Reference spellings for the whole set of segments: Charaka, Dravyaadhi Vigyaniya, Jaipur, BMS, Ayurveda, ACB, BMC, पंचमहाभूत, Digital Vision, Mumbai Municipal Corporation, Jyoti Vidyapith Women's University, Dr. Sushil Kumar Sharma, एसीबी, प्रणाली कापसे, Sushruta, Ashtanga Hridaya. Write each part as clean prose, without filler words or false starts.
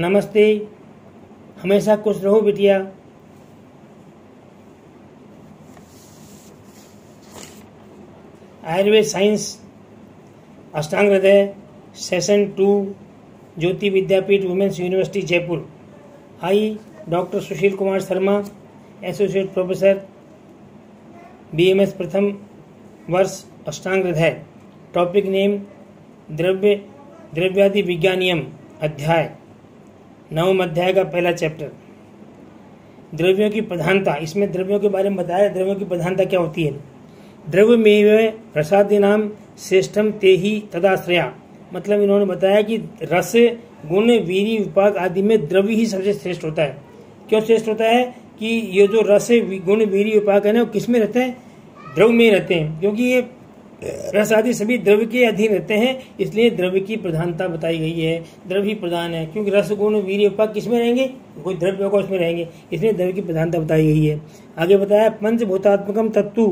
नमस्ते, हमेशा खुश रहो बिटिया। Ayurveda science Ashtanga Hridaya session 2 Jyoti Vidyapeeth women's university Jaipur. I doctor Sushil Kumar Sharma, associate professor BMS प्रथम वर्ष अष्टांग हृदय। टॉपिक नेम द्रव्यादि विज्ञानियम, अध्याय 9, अध्याय का पहला चैप्टर, द्रव्यों की प्रधानता। इसमें द्रव्यों के बारे में बताया, द्रव्यों की प्रधानता क्या होती है। द्रव्यमेव रसादीनाम श्रेष्ठम तेहि तदाश्रया, मतलब इन्होंने बताया कि रस, गुण, वीर्य, विपाक आदि में द्रव्य ही सबसे श्रेष्ठ होता है। क्यों श्रेष्ठ होता है कि ये जो रस, गुण, वीर्य, विपाक है ना, वो किस में रहते हैं? द्रव्य में रहते हैं, क्योंकि ये रस आदि सभी द्रव्य के अधीन रहते हैं, इसलिए द्रव्य की प्रधानता बताई गई है। द्रव्य ही प्रधान है, क्योंकि रस, गुण, वीर्य, विपाक किसमें रहेंगे? कोई द्रव्य होगा उसमें रहेंगे, इसलिए द्रव्य की प्रधानता बताई गई है। आगे बताया पंचभूतात्मकम तत्तु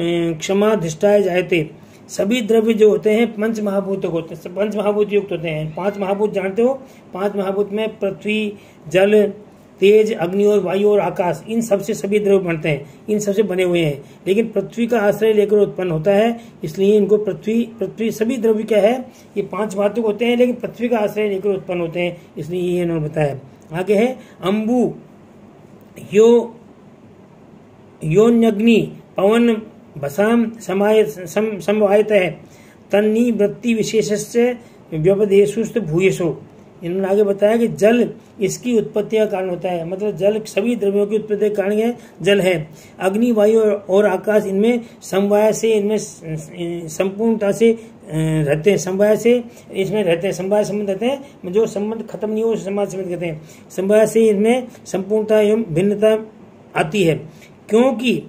क्षमा धिष्ठाय जायते, सभी द्रव्य जो होते हैं पंच महाभूत होते हैं, पंच महाभूत युक्त होते हैं। पांच महाभूत जानते हो? पांच महाभूत में पृथ्वी, जल, तेज, अग्नि और वायु और आकाश, इन सबसे सभी द्रव्य बनते हैं, इन सबसे बने हुए हैं। लेकिन पृथ्वी का आश्रय लेकर उत्पन्न होता है, इसलिए इनको पृथ्वी सभी द्रव्य क्या है, ये पांच धातु होते हैं, लेकिन पृथ्वी का आश्रय लेकर उत्पन्न होते हैं, इसलिए ये इन्होंने बताया। आगे है अम्बु योन्यग्नि पवन भसाम समाय समवायत है तन्नी वृत्ति विशेषस्य व्यवदेशुस्त भूयसो। इन्होंने आगे बताया कि जल इसकी उत्पत्ति का कारण होता है, मतलब जल सभी द्रव्यों की उत्पत्ति का कारण है, जल है। अग्नि, वायु और आकाश इनमें समवाय से, इनमें संपूर्णता से रहते हैं, समवाय से इसमें रहते हैं, समवाय संबंध रहते हैं, जो संबंध खत्म नहीं हो समाज संबंध कहते हैं। समवाय से इनमें संपूर्णता एवं भिन्नता आती है, क्योंकि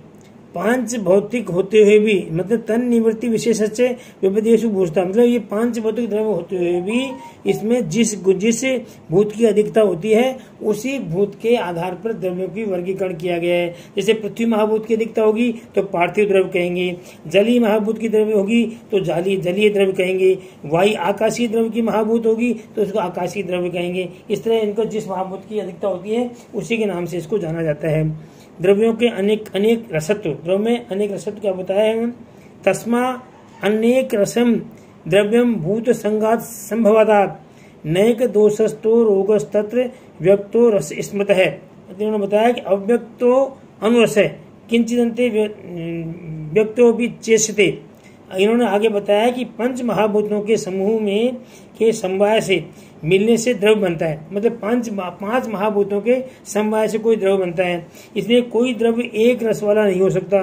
पांच भौतिक होते हुए भी, मतलब तन निवृत्ति विशेष अच्छे विपदेशु भूषता, मतलब ये पांच भौतिक द्रव्य होते हुए भी इसमें जिस भूत की अधिकता होती है उसी भूत के आधार पर द्रव्यों की वर्गीकरण किया गया है। जैसे पृथ्वी महाभूत की अधिकता होगी तो पार्थिव द्रव्य कहेंगे, जलीय महाभूत की द्रव्य होगी तो जलीय द्रव्य कहेंगे, वायु आकाशीय द्रव्य की महाभूत होगी तो उसको आकाशीय द्रव्य कहेंगे। इस तरह इनको जिस महाभूत की अधिकता होती है उसी के नाम से इसको जाना जाता है। द्रव्यों के अनेक रसत्व, द्रव्य में अनेक रसत्व क्या बताया है? तस्मा अनेक रसम द्रव्यम भूत संगात संभवदात नैक दोषस्तो रोगस्तत्र व्यक्तो रस स्मृत है। इन्होंने बताया कि अव्यक्तो अनुरस है किंचिदंते व्यक्तो भी चेष्यते। इन्होंने आगे बताया कि पंच महाभूतों के समूह में के समवाय से मिलने से द्रव्य बनता है, मतलब पांच महाभूतों के समवाय से कोई द्रव्य बनता है, इसलिए कोई द्रव्य एक रस वाला नहीं हो सकता।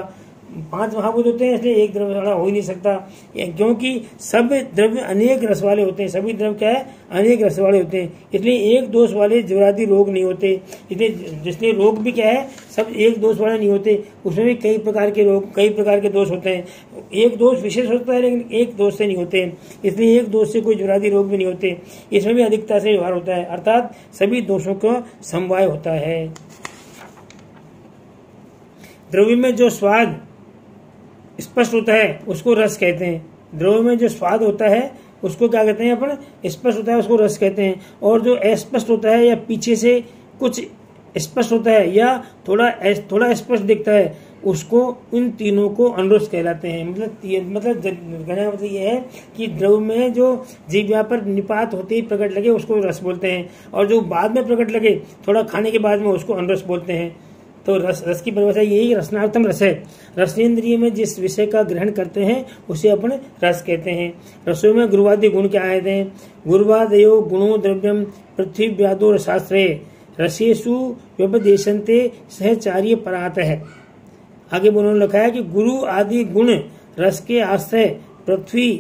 पांच महाभूत होते हैं इसलिए एक द्रव्य वाला हो ही नहीं सकता, क्योंकि सब द्रव्य अनेक रस वाले होते हैं, सभी द्रव्य क्या है? अनेक रस वाले होते हैं, इसलिए एक दोष वाले ज्वरादि रोग नहीं होते। इसलिए रोग भी क्या है? सब एक दोष वाले नहीं होते, उसमें भी कई प्रकार के रोग, कई प्रकार के दोष होते हैं। एक दोष विशेष होता है लेकिन एक दोष से नहीं होते, इसलिए एक दोष से कोई ज्वरादि रोग भी नहीं होते। इसमें भी अधिकता से व्यवहार होता है, अर्थात सभी दोषों का समवाय होता है। द्रव्य में जो स्वाद स्पष्ट होता है उसको रस कहते हैं, द्रव्य में जो स्वाद होता है उसको क्या कहते हैं? अपन स्पष्ट होता है उसको रस कहते हैं, और जो अस्पष्ट होता है या पीछे से कुछ स्पष्ट होता है या थोड़ा स्पष्ट दिखता है उसको, इन तीनों को अनुरस कहलाते हैं। मतलब ये है कि द्रव्य में जो जीवा पर निपात होते ही प्रकट लगे उसको रस बोलते हैं, और जो बाद में प्रकट लगे थोड़ा खाने के बाद में उसको अनुरस बोलते हैं। तो रस की परिभाषा यही, रसनार्थम रस है। रसनेन्द्रिय में जिस विषय का ग्रहण करते हैं उसे अपन रस कहते हैं। रसों में गुरुवादी गुण क्या आए थे? गुरुवादयो गुणो द्रव्यम पृथ्वी व्यादो रसाश्रय रसेषु व्यपदेशन्ते सहचार्य परात है। आगे उन्होंने लिखा है कि गुरु आदि गुण रस के आश्रय पृथ्वी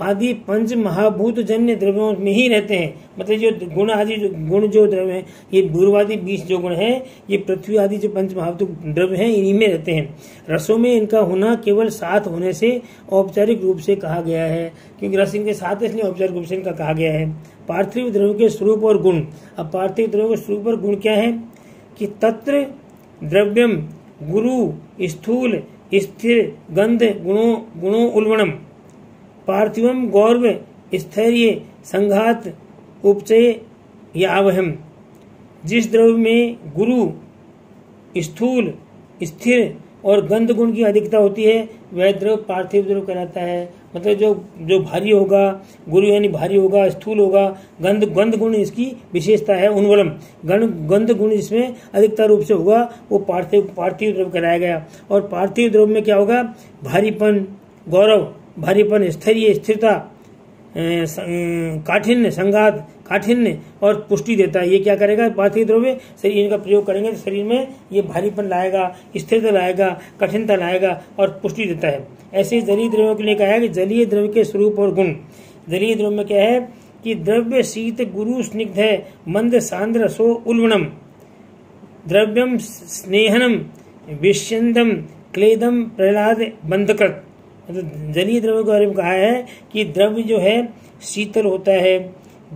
आदि पंच महाभूत जन्य द्रव्यों में ही रहते हैं, मतलब जो गुण आदि जो द्रव्य हैं, ये गुरुवादी 20 जो गुण हैं, ये पृथ्वी आदि जो पंच महाभूत द्रव्य हैं इन्हीं में रहते हैं। रसों में इनका होना केवल साथ होने से औपचारिक रूप से कहा गया है, क्योंकि रस इनके साथ है इसलिए औपचारिक रूप से इनका कहा गया है। पार्थिव द्रव्य के स्वरूप और गुण, अब पार्थिव द्रव्य के स्वरूप और गुण क्या है कि तत्र द्रव्यम गुरु स्थूल स्थिर गंध गुणों उल्वणम पार्थिवम गौरव स्थैर्य संघात उपचय या अवहम, जिस द्रव्य में गुरु स्थूल स्थिर और गंध गुण की अधिकता होती है वह द्रव्य पार्थिव द्रव्य कहलाता है। मतलब जो भारी होगा, गुरु यानी भारी होगा, स्थूल होगा, गंध गुण इसकी विशेषता है, उन्वलम गंध गुण इसमें अधिकता रूप से होगा, वो पार्थिव द्रव्य कहलाया गया। और पार्थिव द्रव्य में क्या होगा? भारीपन, गौरव, भारीपन, स्थैर्य, स्थिरता, काठिन्य, संघात, काठिन्य और पुष्टि देता है। ये क्या करेगा? पार्थिव द्रव्य शरीर का प्रयोग करेंगे तो शरीर में ये भारीपन लाएगा, स्थिरता लाएगा, कठिनता लाएगा और पुष्टि देता है। ऐसे जलीय द्रव्यों के लिए कहा है कि जलीय द्रव्य के स्वरूप और गुण। जलीय द्रव्य में क्या है कि द्रव्य शीत, गुरु, स्निग्ध है, मंद, सांद्र, सो, उल्वणम, द्रव्यम, स्नेहनम, विष्यंदम, क्लेदम, प्रहलाद, बंधकृत। मतलब जलीय द्रव्यों के बारे में कहा है कि द्रव्य जो है शीतल होता है,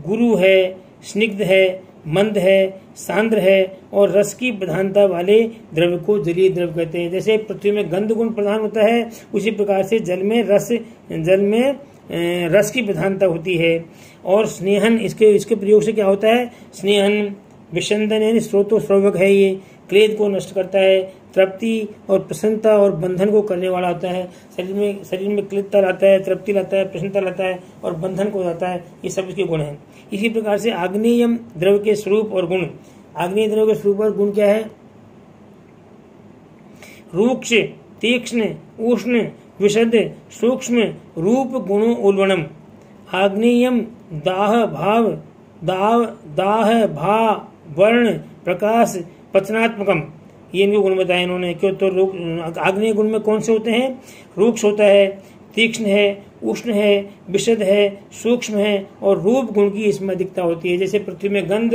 गुरु है, स्निग्ध है, मंद है, सांद्र है और रस की प्रधानता वाले द्रव्य को जलीय द्रव्य कहते हैं। जैसे पृथ्वी में गंध गुण प्रधान होता है, उसी प्रकार से जल में रस की प्रधानता होती है। और स्नेहन, इसके प्रयोग से क्या होता है? स्नेहन, विषंदन यानी स्रोतोस्रवक है, ये क्लेद को नष्ट करता है, तृप्ति और प्रसन्नता और बंधन को करने वाला होता है। शरीर में क्लेदता लाता है, तृप्ति लाता है, प्रसन्नता लाता है और बंधन को लाता है, ये सब इसके गुण हैं। इसी प्रकार से आग्नेय द्रव्य के स्वरूप और गुण। आग्नेय द्रव्य के स्वरूप और गुण क्या है? रूक्ष, तीक्ष्ण, उष्ण, विशद, सूक्ष्म, रूप, गुणों, उल्वणम। आग्नेयम दाह भाव वर्ण, प्रकाश, पचनात्मकम, ये इनके गुण बताए इन्होंने। क्यों तो आग्नेय गुण में कौन से होते हैं? रूक्ष होता है, तीक्ष्ण है, उष्ण है, विशद है, सूक्ष्म है और रूप गुण की इसमें अधिकता होती है। जैसे पृथ्वी में गंध,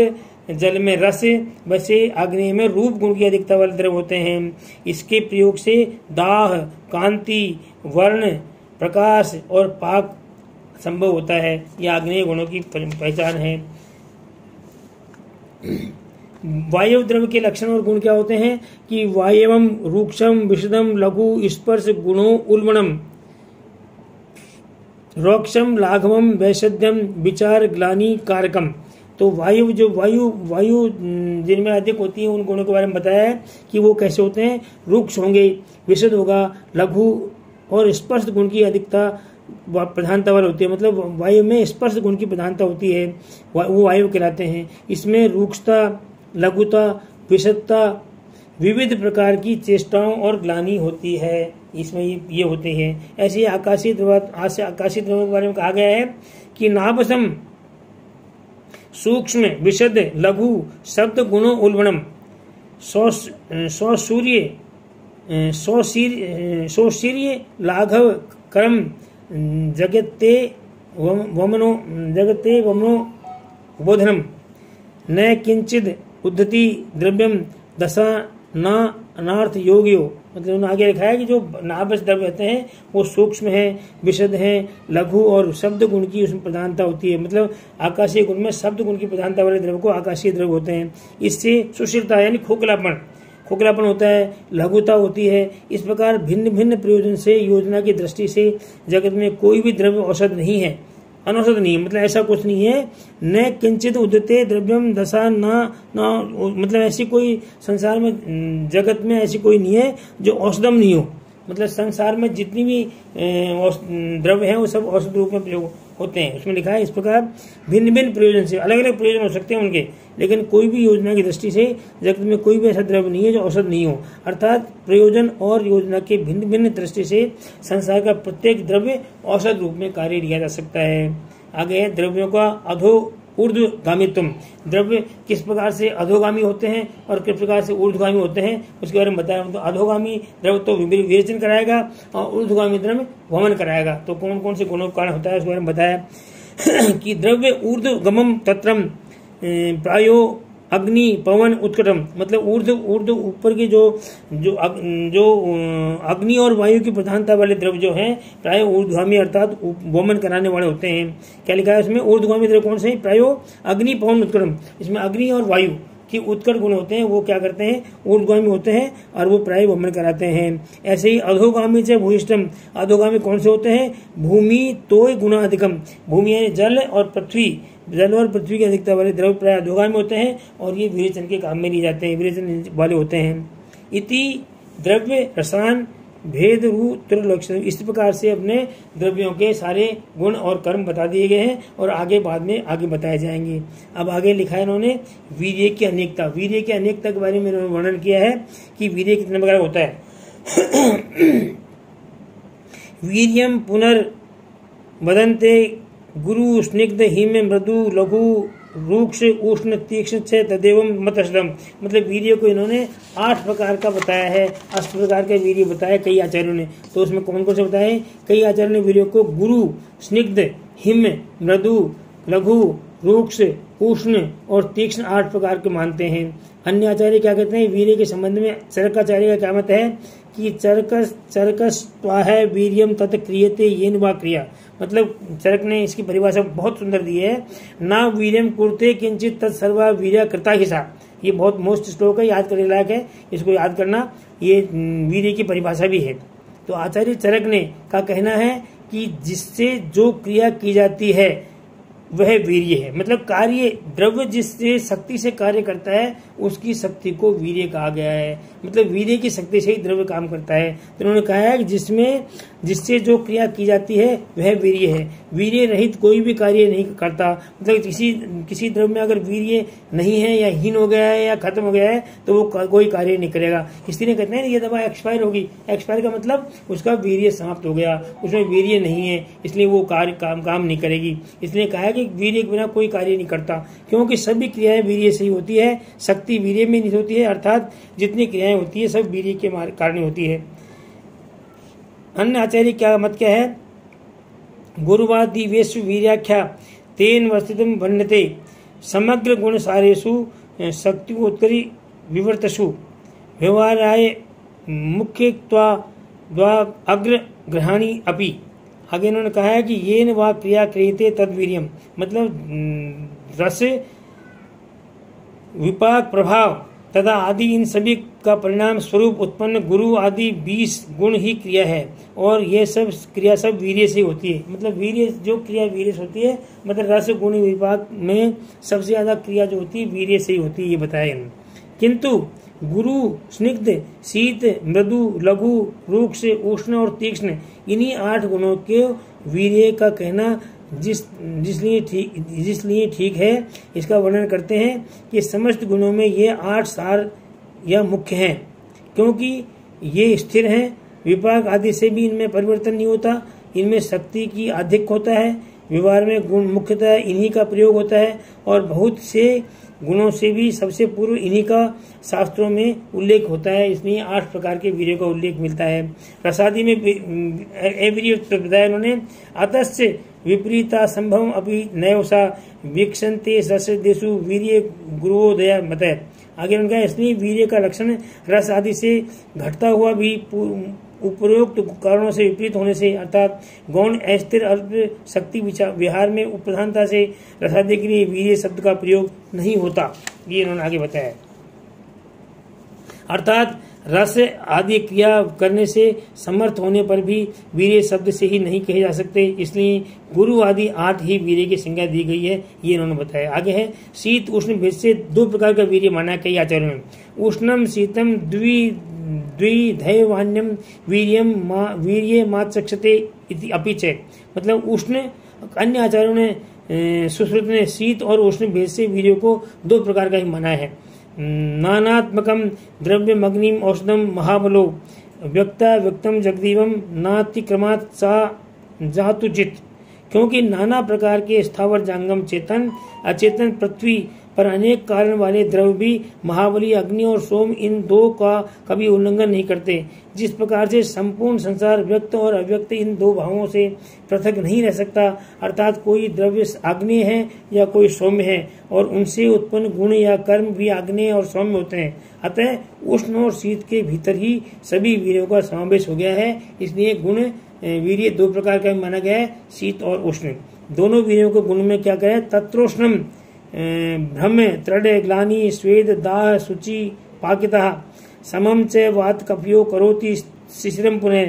जल में रस, वैसे आग्नेय में रूप गुण की अधिकता वाले द्रव्य होते हैं। इसके प्रयोग से दाह, कांति, वर्ण, प्रकाश और पाक संभव होता है। ये आग्नेय गुणों की पहचान है। वायव द्रव्य के लक्षण और गुण क्या होते हैं कि वायवम, रूक्षम, विषदम, लघु, स्पर्श, गुणों, उल्वणम, रोक्षम, लाघवम, वैषध्यम, विचार, ग्लानि, कारकम। तो वायु जो वायु जिनमें अधिक होती है उन गुणों के बारे में बताया है कि वो कैसे होते हैं। रूक्ष होंगे, विषद होगा, लघु और स्पर्श गुण की अधिकता प्रधानता वाले होती है। मतलब वायु में स्पर्श गुण की प्रधानता होती है, वो वायु कहलाते हैं। इसमें रूक्षता, लघुता, विषदता, विविध प्रकार की चेष्टाओं और ग्लानि होती है, इसमें ये होते हैं। ऐसे ही आकाशीय द्रव्यों के बारे में कहा गया है कि नाभसम, सूक्ष्म, विशद, लघु, शब्द, गुणों, उल्बणम, सौशीर्य, लाघव, कर्म, जगते वमनो बोधनम, न किंचिद उद्धति द्रव्यम दशा ना अनार्थ योग्यो। मतलब उन्होंने आगे लिखा है कि जो नाभस द्रव्य होते हैं वो सूक्ष्म है, विशद है, लघु और शब्द गुण की उसमें प्रधानता होती है। मतलब आकाशीय गुण में शब्द गुण की प्रधानता वाले द्रव्य को आकाशीय द्रव्य होते हैं। इससे सुशीलता यानी खोखलापन होता है, लघुता होती है। इस प्रकार भिन्न भिन्न प्रयोजन से योजना की दृष्टि से जगत में कोई भी द्रव्य औषध नहीं है, अनौषध नहीं है, मतलब ऐसा कुछ नहीं है। न किंचित उद्यते द्रव्यम दशा ना, मतलब ऐसी कोई संसार में, जगत में ऐसी कोई नहीं है जो औषधम नहीं हो। मतलब संसार में जितनी भी द्रव्य हैं वो सब औषध रूप में प्रयोग होते हैं। उसमें लिखा है इस प्रकार भिन्न भिन्न प्रयोजन से, अलग अलग प्रयोजन हो सकते हैं उनके, लेकिन कोई भी योजना की दृष्टि से जगत में कोई भी ऐसा द्रव्य नहीं है जो औषध नहीं हो। अर्थात प्रयोजन और योजना के भिन्न भिन्न दृष्टि से संसार का प्रत्येक द्रव्य औषध रूप में कार्य लिया जा सकता है। आगे है द्रव्यों का अधो ऊर्ध्वगामित्व। द्रव्य किस प्रकार से अधोगामी होते हैं और किस प्रकार से ऊर्ध्वगामी होते हैं उसके बारे में बताया। तो अधोगामी द्रव्य तो विवेचन कराएगा और ऊर्ध्वगामी द्रव्य भ्रमण कराएगा। तो कौन कौन से गुणों का कारण होता है उसके बारे में बताया कि द्रव्य ऊर्ध्वगमम तत्रम प्रायो अग्नि पवन उत्कटम। मतलब ऊर्ध्व ऊपर की जो अग्नि और वायु की प्रधानता वाले द्रव्य जो हैं प्राय ऊर्ध्वगामी अर्थात वमन कराने वाले होते हैं। क्या लिखा है इसमें? ऊर्ध्वगामी द्रव्य कौन से हैं? प्रायो अग्नि पवन उत्कटम। इसमें अग्नि और वायु की उत्कट गुण होते हैं, वो क्या करते हैं? ऊर्ध्वगामी होते हैं और वो प्राय वमन कराते हैं। ऐसे ही अधोगामी से भूयिष्ठम। अधोगामी कौन से होते हैं? भूमि तोय गुणाधिकम। भूमि यानी जल और पृथ्वी, जानवर पृथ्वी की अधिकता वाले द्रव्य प्राय अधोगामी होते हैं और ये विरेचन के काम में लिए जाते हैं, विरेचन वाले होते हैं। इति द्रव्य रसान भेद रू त्रिलक्षण, इस प्रकार से अपने द्रव्यों के सारे गुण और कर्म बता दिए गए हैं और आगे बाद में आगे बताए जाएंगे। अब आगे लिखा है इन्होंने वीर्य की अनेकता, वीर्य के अनेकता के बारे में इन्होंने वर्णन किया है कि वीर्य कितने प्रकार होता है। वीर्यम पुनर्वदन्ते गुरु स्निग्ध हिम मृदु लघु रूक्ष उष्ण तीक्ष्ण से तदेव मतस्लम, मतलब वीर्य को इन्होंने 8 प्रकार का बताया है, 8 प्रकार के वीर्य बताया कई आचार्यों ने। तो उसमें कौन कौन से बताए? कई आचार्यों ने वीर्य को गुरु स्निग्ध हिम मृदु लघु रूक्ष उष्ण और तीक्ष्ण 8 प्रकार के मानते हैं। अन्य आचार्य क्या कहते हैं वीर्य के संबंध में? चरकाचार्य का क्या मत है कि चरकस है वीर्यम तत् क्रियते येन वा क्रिया, मतलब चरक ने इसकी परिभाषा बहुत सुंदर दी है ना। वीर्यम कुरते किंचित तत् सर्वा वीर्य कृता ही सा, ये बहुत मोस्ट श्लोक है, याद करने लायक है, इसको याद करना, ये वीर्य की परिभाषा भी है। तो आचार्य चरक ने का कहना है कि जिससे जो क्रिया की जाती है वह वीर्य है, मतलब कार्य द्रव्य जिससे शक्ति से कार्य करता है उसकी शक्ति को वीर्य कहा गया है, मतलब वीर्य की शक्ति से ही द्रव्य काम करता है। तो उन्होंने कहा है कि जिससे जो क्रिया की जाती है वह वीर्य है, वीर्य रहित कोई भी कार्य नहीं करता, मतलब किसी द्रव्य में अगर वीर्य नहीं है या हीन हो गया है या खत्म हो गया है तो वो कोई कार्य नहीं करेगा। इसलिए कहते हैं ये दवा एक्सपायर होगी, एक्सपायर का मतलब उसका वीर्य समाप्त हो गया, उसमें वीर्य नहीं है, इसलिए वो काम नहीं करेगी। इसलिए कहा है कि वीर्य के बिना कोई कार्य नहीं करता, क्योंकि सभी क्रियाएं वीर्य से ही होती है, शक्ति वीर्य में निहित होती है, अर्थात जितनी क्रियाएं होती है सब वीर्य के कारण होती है। अन्य आचार्य क्या मत क्या है? गुरुवादी वेश वीर्याख्या तेन वस्तितम वर्णते समग्र गुण सारेषु शक्तियोत्तरी विवर्तसु व्यवहाराय मुख्य अग्र ग्रहणी अपि। आगे इन्होंने कहा है कि ये न वा क्रिया क्रियते तद वीर्यम, मतलब रस विपाक प्रभाव तथा आदि इन सभी का परिणाम स्वरूप उत्पन्न गुरु आदि 20 गुण ही क्रिया है और ये सब क्रिया सब वीर्य से होती है, मतलब वीर्य जो क्रिया वीर्य से होती है, मतलब रस गुण विपाक में सबसे ज्यादा क्रिया जो होती है वीर्य से ही होती है, ये बताया। किंतु गुरु स्निग्ध शीत मृदु लघु रूक्ष उष्ण और तीक्ष्ण इन्हीं 8 गुणों के वीर्य का कहना जिसलिए ठीक है, इसका वर्णन करते हैं कि समस्त गुणों में ये 8 सार या मुख्य हैं, क्योंकि ये स्थिर हैं, विपाक आदि से भी इनमें परिवर्तन नहीं होता, इनमें शक्ति की अधिक होता है, व्यवहार में गुण मुख्यतः इन्हीं का प्रयोग होता है और बहुत से गुणों से भी सबसे पूर्व इन्हीं का शास्त्रों में उल्लेख होता है, इसलिए 8 प्रकार के वीर्य का उल्लेख मिलता है। प्रसादी में वीर्य बताया उन्होंने, अतश्च विपरीता संभव अभी नयोसा विक्षंते रस देशु वीर्य गुरुदया बताया। आगे उनका इसलिए वीर्य का लक्षण रस आदि से घटता हुआ भी उपरोक्त कारणों से विपरीत होने से, अर्थात गौण अस्थिर अल्प शक्ति विहार में उपधानता से रसादि के लिए वीर्य शब्द का प्रयोग नहीं होता, ये इन्होंने आगे बताया। अर्थात रस आदि क्रिया करने से समर्थ होने पर भी वीर्य शब्द से ही नहीं कहे जा सकते, इसलिए गुरु आदि 8 ही वीर्य की संज्ञा दी गई है, ये इन्होंने बताया। आगे है शीत उष्ण भेद से 2 प्रकार का वीर्य माना है कई आचार्यों ने, उष्णम शीतम द्विधैवान्यम वीर्यम वीर्य मात्सक्षते इति अपि च, मतलब उष्ण अन्य आचार्यों ने सुश्रुत ने शीत और उष्ण भेद से वीर्य को 2 प्रकार का ही माना है। नानात्मकम द्रव्यम अग्निम औषधम महाबलो व्यक्ता व्यक्तम जगदीवम नातिक्रमात् सा जातु जित, क्योंकि नाना प्रकार के स्थावर जांगम चेतन अचेतन पृथ्वी पर अनेक कारण वाले द्रव्य भी महाबली अग्नि और सोम इन 2 का कभी उल्लंघन नहीं करते। जिस प्रकार से संपूर्ण संसार व्यक्त और अव्यक्त इन 2 भावों से पृथक नहीं रह सकता, अर्थात कोई द्रव्य आग्नेय है या कोई सौम्य है और उनसे उत्पन्न गुण या कर्म भी आग्नेय और सौम्य होते हैं, अतः उष्ण और शीत के भीतर ही सभी वीर्यों का समावेश हो गया है। इसलिए गुण वीर्य 2 प्रकार का माना गया है, शीत और उष्ण। दोनों वीर्यों के गुण में क्या कहे? तत्रोष्णम भ्रम त्रय ग्लानी स्वेद दाह शुचि पाकिता समम च वात कपियो करोति शिशिरम पुनः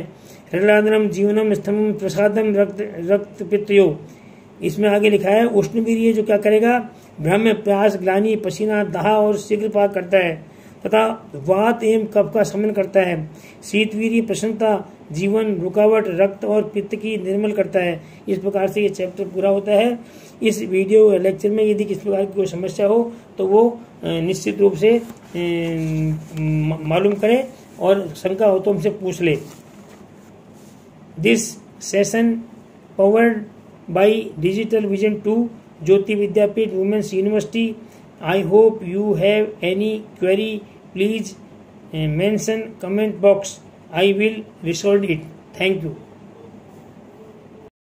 हृदयादनम जीवनम स्तमम प्रसादम रक्त पित्तयो इसमें आगे लिखा है उष्णवीर्य जो क्या करेगा, भ्रम, प्यास, ग्लानि, पसीना, दाह और शीघ्रपाक करता है तथा वात एवं कफ का शमन करता है। शीतवीर्य प्रसन्नता, जीवन, रुकावट, रक्त और पित्त की निर्मल करता है। इस प्रकार से ये चैप्टर पूरा होता है। इस वीडियो लेक्चर में यदि किसी प्रकार की कोई समस्या हो तो वो निश्चित रूप से मालूम करें और शंका हो तो हमसे पूछ ले। This session powered by digital vision 2 Jyoti Vidyapeeth women's university. I hope you have any query, please mention comment box. I will resolve it. Thank you.